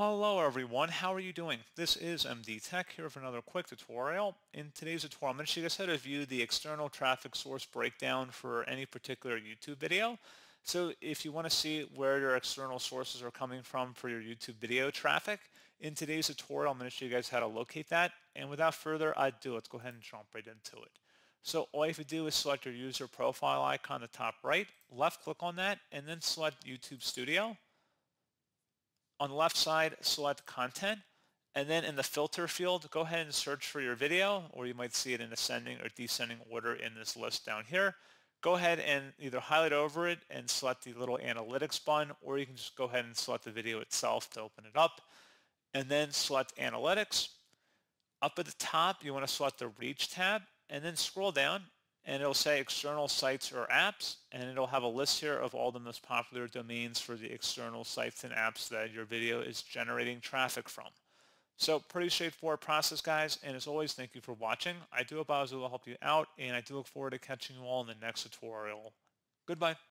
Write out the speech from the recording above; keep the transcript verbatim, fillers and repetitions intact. Hello everyone, how are you doing? This is M D Tech here for another quick tutorial. In today's tutorial, I'm going to show you guys how to view the external traffic source breakdown for any particular YouTube video. So if you want to see where your external sources are coming from for your YouTube video traffic, in today's tutorial, I'm going to show you guys how to locate that. And without further ado, let's go ahead and jump right into it. So all you have to do is select your user profile icon at the top right, left click on that, and then select YouTube Studio. On the left side, select content, and then in the filter field, go ahead and search for your video, or you might see it in ascending or descending order in this list down here. Go ahead and either highlight over it and select the little analytics button, or you can just go ahead and select the video itself to open it up, and then select analytics. Up at the top, you want to select the reach tab, and then scroll down, and it'll say external sites or apps, and it'll have a list here of all the most popular domains for the external sites and apps that your video is generating traffic from. So pretty straightforward process, guys, and as always, thank you for watching. I do hope I was able to help you out, and I do look forward to catching you all in the next tutorial. Goodbye.